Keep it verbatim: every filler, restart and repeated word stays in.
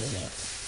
Yes.